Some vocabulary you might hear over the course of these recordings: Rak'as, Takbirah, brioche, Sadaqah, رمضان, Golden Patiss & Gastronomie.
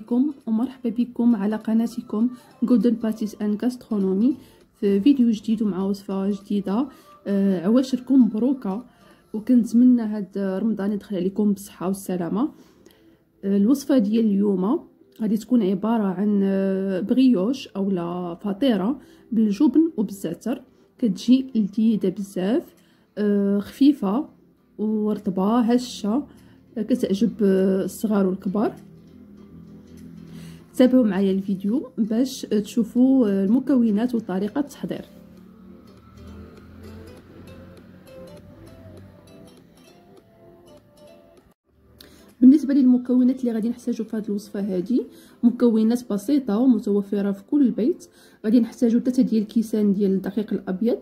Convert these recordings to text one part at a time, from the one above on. بكم ومرحبا بكم على قناتكم Golden Patties and Gastronomy في فيديو جديد ومع وصفة جديدة. عواشركم مبروكة وكنتمنى هاد رمضان يدخل عليكم بالصحة والسلامة. الوصفة ديال اليوم غادي تكون عبارة عن بريوش او لا فطيرة بالجبن وبالزعتر، كتجي لذيذة بزاف، خفيفة ورطبة هشة، كتعجب الصغار والكبار. تابعوا معايا الفيديو باش تشوفوا المكونات وطريقة التحضير. بالنسبه للمكونات اللي غادي نحتاجو في هذه الوصفه، هذه مكونات بسيطه ومتوفره في كل بيت. غادي نحتاجو 3 ديال الكيسان ديال الدقيق الابيض،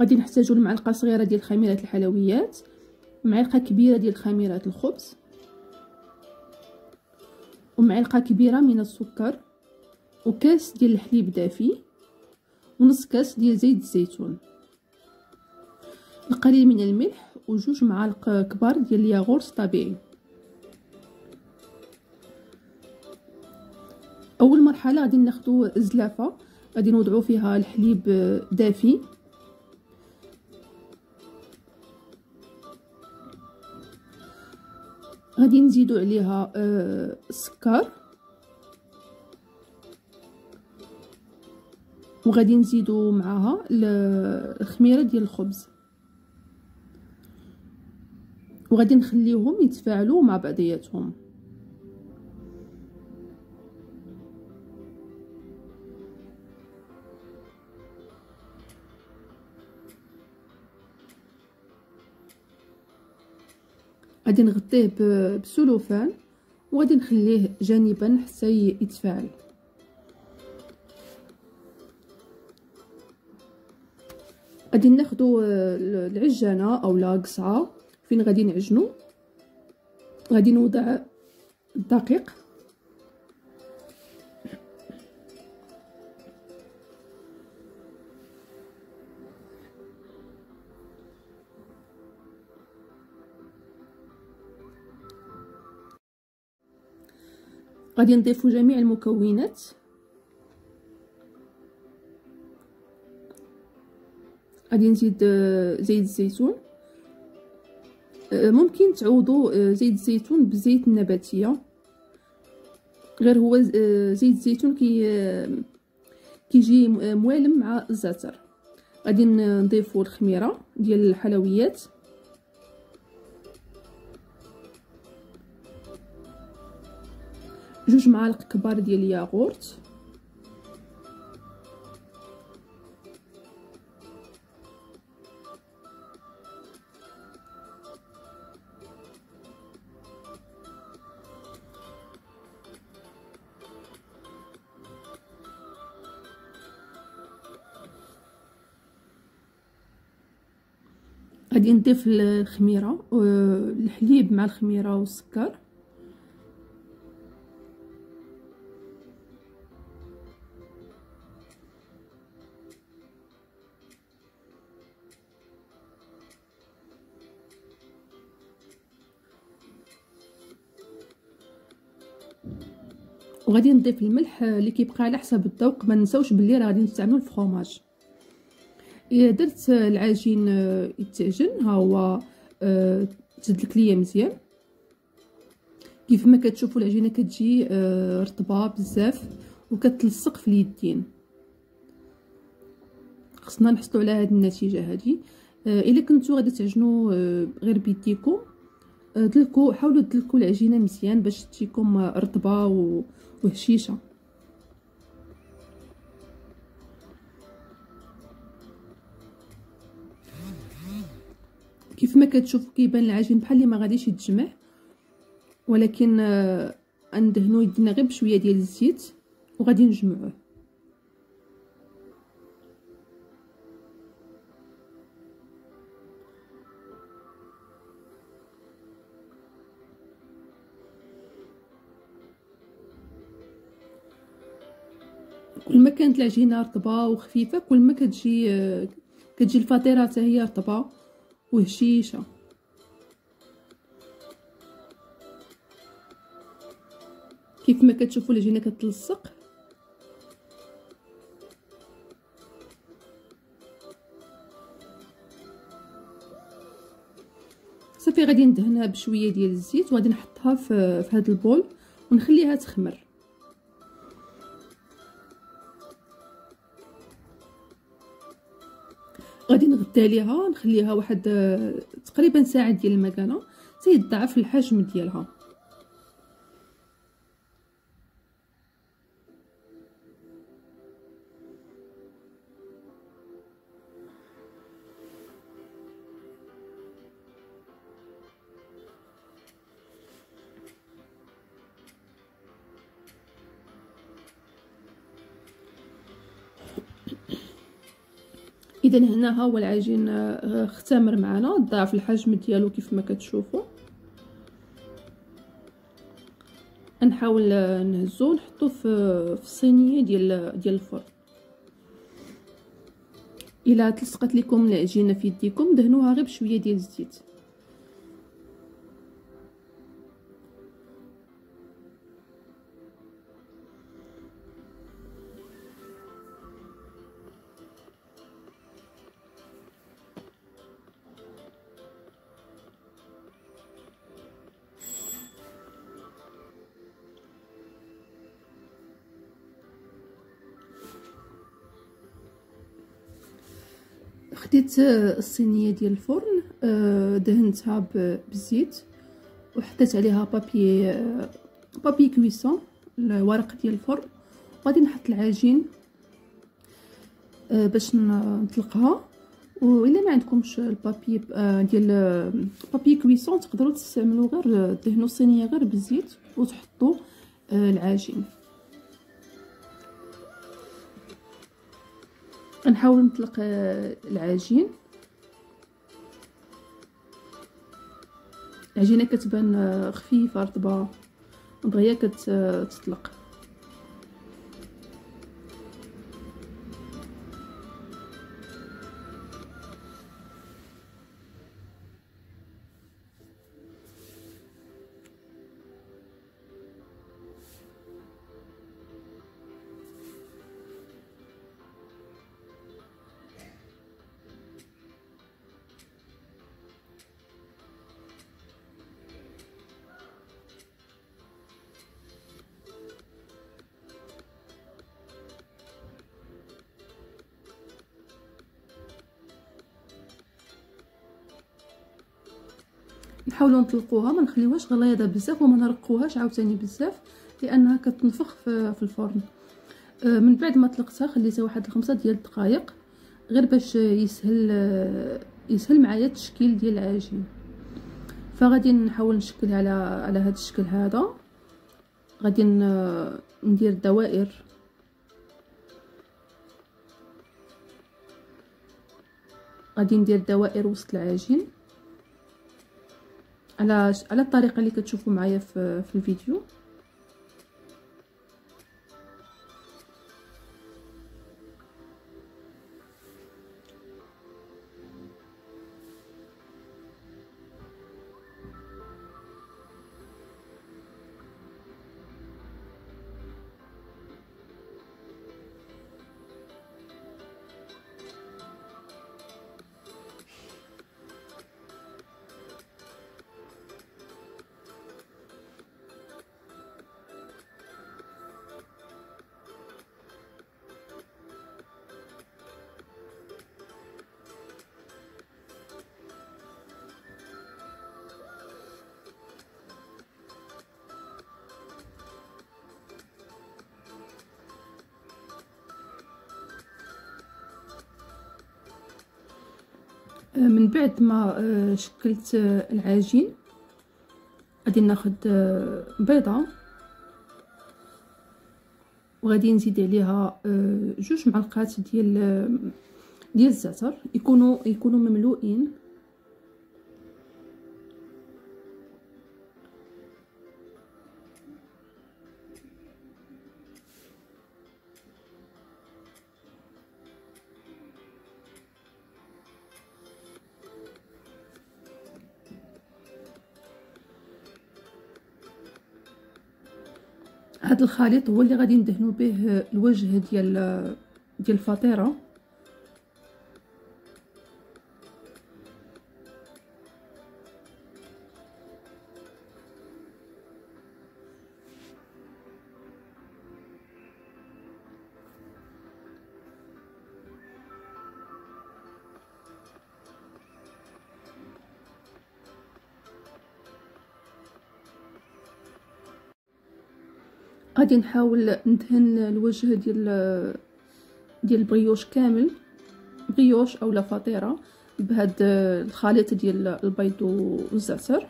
غادي نحتاجو المعلقه صغيره ديال خميره الحلويات، معلقه كبيره ديال خميره الخبز، ومعلقه كبيره من السكر، وكاس ديال الحليب دافي، ونص كاس ديال زيت الزيتون، القليل من الملح، وجوج معالق كبار ديال الياغورت طبيعي. اول مرحله غادي ناخذ زلافه، غادي نوضعوا فيها الحليب دافي، غادي نزيدوا عليها السكر، وغادي نزيدوا معها الخميره ديال الخبز، وغادي نخليهم يتفاعلوا مع بعضياتهم. غادي نغطيه بسلوفان وغادي نخليه جانبا حتى يتفاعل. غادي ناخذوا العجانه او لا قصعه فين غادي نعجنو، غادي نوضع الدقيق، غادي نضيفو جميع المكونات، غادي نزيد زيت الزيتون. ممكن تعوضوا زيت الزيتون بزيت النباتيه، غير هو زيت الزيتون كيجي موالم مع الزعتر. غادي نضيفوا الخميره ديال الحلويات، جوج معالق كبار ديال الياغورت، غادي نضيف الخميره الحليب مع الخميره والسكر، وغادي نضيف الملح اللي كيبقى على حسب الذوق. ما نساوش باللي راه غادي نستعملوا الفرماج. إلا درت العجين يتعجن، ها هو تدلك ليا مزيان. كيف ما كتشوفوا العجينه كتجي رطبه بزاف وكتلصق في اليدين، خصنا نحصلوا على هذه النتيجه هذه. الا كنتو غادي تعجنوا غير بيديكم، دلكوا، حاولوا تدلكوا العجينه مزيان باش تجيكم رطبه وهشيشه. كيف ما كتشوفوا كيبان العجين بحال اللي ما غاديش يتجمع، ولكن ندهنوا يدينا غير بشويه ديال الزيت وغادي نجمعوه. كل ما كانت العجينه رطبه وخفيفه، كل ما كتجي الفطيره حتى هي رطبه وهشيشه. كيف ما كتشوفوا العجينه كتلصق. صافي غادي ندهنها بشويه ديال الزيت وغادي نحطها في هذا البول ونخليها تخمر. غادي نغطي عليها نخليها واحد تقريبا ساعه ديال المكانه حتى يضاعف الحجم ديالها. اذا هنا ها هو العجين اختمر معنا، ضاعف الحجم ديالو كيف ما كتشوفوا. نحاول نهزو نحطو في الصينيه ديال الفرن. الا تلصقت لكم العجينه في يديكم دهنوها غير بشويه ديال الزيت. خديت الصينيه ديال الفرن دهنتها بالزيت وحطيت عليها بابي كويسون الورق ديال الفرن. غادي نحط العجين باش نطلقها، والا ما عندكمش البابي ديال بابي كويسون تقدروا تستعملوا غير دهنوا الصينيه غير بالزيت وتحطوا العجين. نحاول نطلق العجين. العجينه كتبان خفيفه رطبه دغيا كتطلق. نحاولوا نطلقوها ما نخليوهاش غليظه بزاف وما نرقوهاش عاوتاني بزاف لانها كتنفخ في الفرن. من بعد ما طلقتها خليتها واحد 5 ديال الدقائق غير باش يسهل معايا التشكيل ديال العجين. فغادي نحاول نشكلها على هذا الشكل هذا. غادي ندير دوائر وسط العجين على الطريقه اللي كتشوفوا معايا في الفيديو. من بعد ما شكلت العجين غادي ناخد بيضه وغادي نزيد عليها 2 معلقات ديال الزعتر يكونوا مملوئين. هذا الخليط هو اللي غادي ندهنوا به الوجه ديال الفطيره. غادي نحاول ندهن الوجه ديال البريوش كامل، بريوش اولا فطيره، بهاد الخليط ديال البيض والزعتر.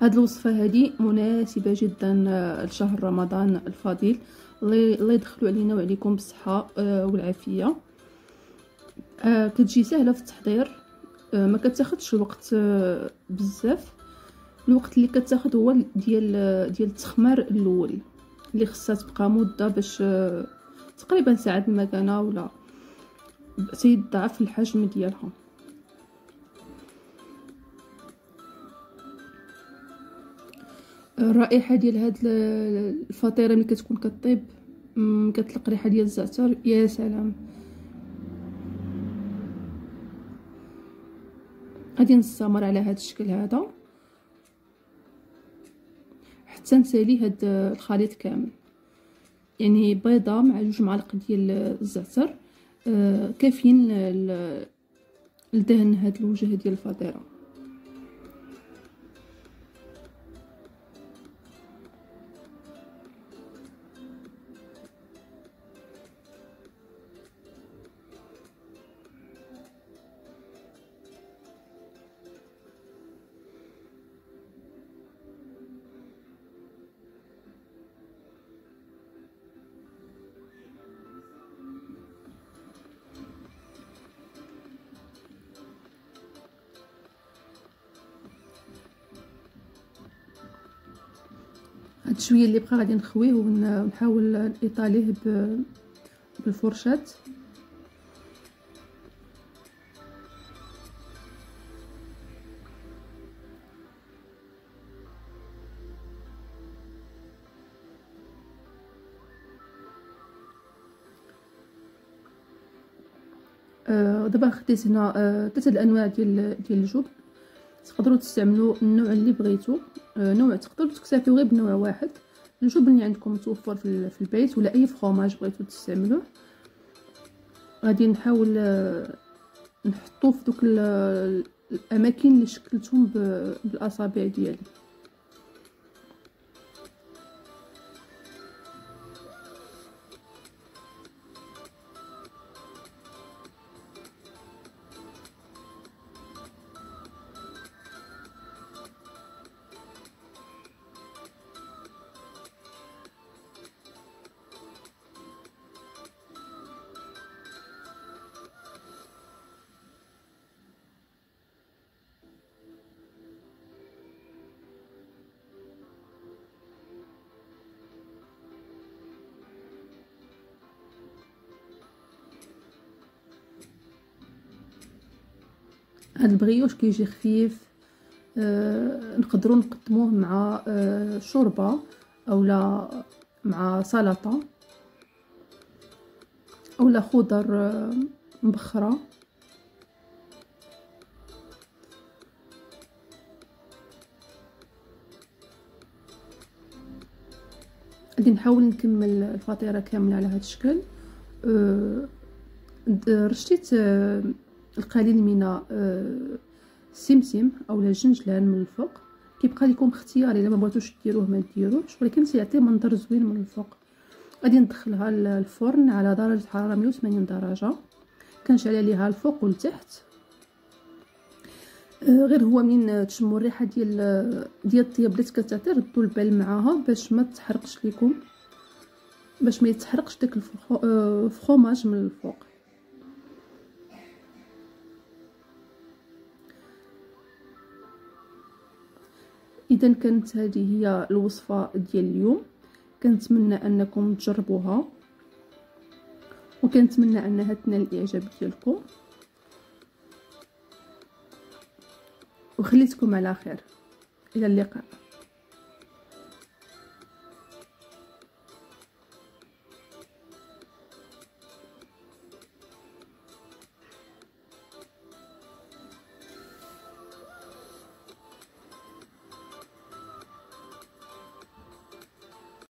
هاد الوصفه هادي مناسبه جدا لشهر رمضان الفضيل، الله يدخلوا علينا وعليكم بالصحه والعافيه. كتجي سهله في التحضير، ما كتاخذش الوقت بزاف. الوقت اللي كتاخذ هو ديال التخمير الاول اللي خصها تبقى مده، باش تقريبا ساعه المكانه ولا سيد ضعف الحجم ديالها. الرائحه ديال هاد الفطيره ملي كتكون كطيب كتلق ريحه ديال الزعتر، يا سلام. غادي نستمر على هاد الشكل هذا حتى نسالي هاد الخليط كامل، يعني بيضه مع 2 معالق ديال الزعتر كافيين لدهن هاد الوجه ديال الفطيره. هاد شويه اللي بقى غادي نخويه ونحاول نطاليه بالفرشاه. دابا خديت هنا 3 الانواع ديال الجبن، تقدروا تستعملوا النوع اللي بغيتو، نوع تقدروا تكتفيو غير بنوع واحد. الجبن اللي عندكم متوفر في البيت ولا اي فخوماج بغيتو تستعملوه. غادي نحاول نحطوه في دوك الاماكن اللي شكلتهم بالاصابع ديالي. هاد البغيوش كيجي خفيف، نقدروا نقدموه مع شوربه اولا مع سلطه اولا خضر مبخره. غادي نحاول نكمل الفطيره كامله على هاد الشكل. رشيت القليل من السمسم او الجنجلان من الفوق، كيبقى لكم اختياري الا ما بغيتوش ديروه ما ديروش، ولكن سيعطي منظر زوين من الفوق. غادي ندخلها للفرن على درجه حراره 180 درجه، كنشعل عليها الفوق والتحت. غير هو من تشموا الريحه ديال الطياب اللي كتعطي، ردوا البال معاها باش ما تحرقش لكم، باش ما يتحرقش داك الفخوماج من الفوق. اذا كانت هذه هي الوصفه ديال اليوم، كنتمنى انكم تجربوها وكنتمنى انها تنال الاعجاب ديالكم، وخليتكم على خير، الى اللقاء.